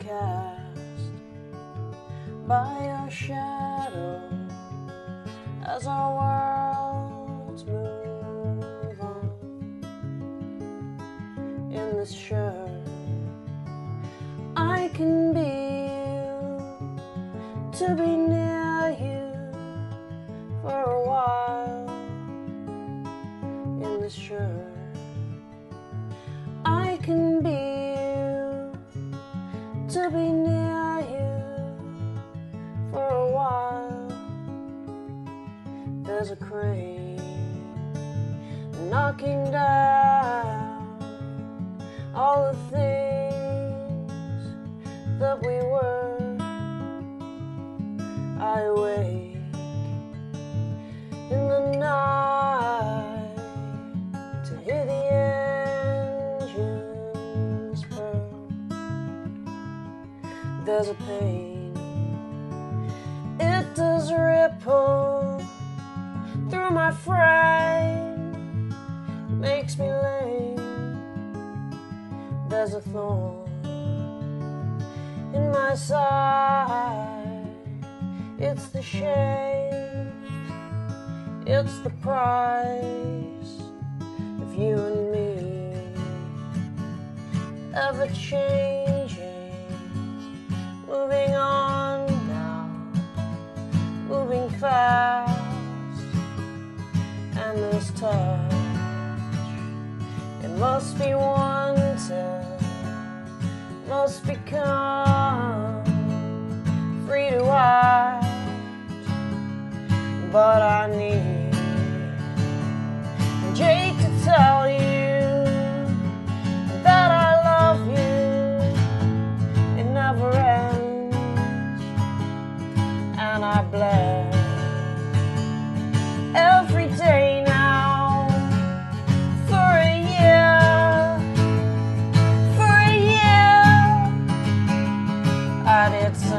overcast by your shadow as our worlds move on. In this shirt I can be you, to be near you for a while. In this shirt I can be you, to be near you for a while. There's a crane knocking down all the things that we were. I wake in the night to hear the there's a pain, it does ripple through my frame, makes me lame. There's a thorn in my side, it's the shame, it's the price of you and me, ever change. Moving on now, moving fast, and this touch, it must be wanted, must become free to act. But I need Jake to tell you that I love you, it never ends. And I bless every day now for a year, and it's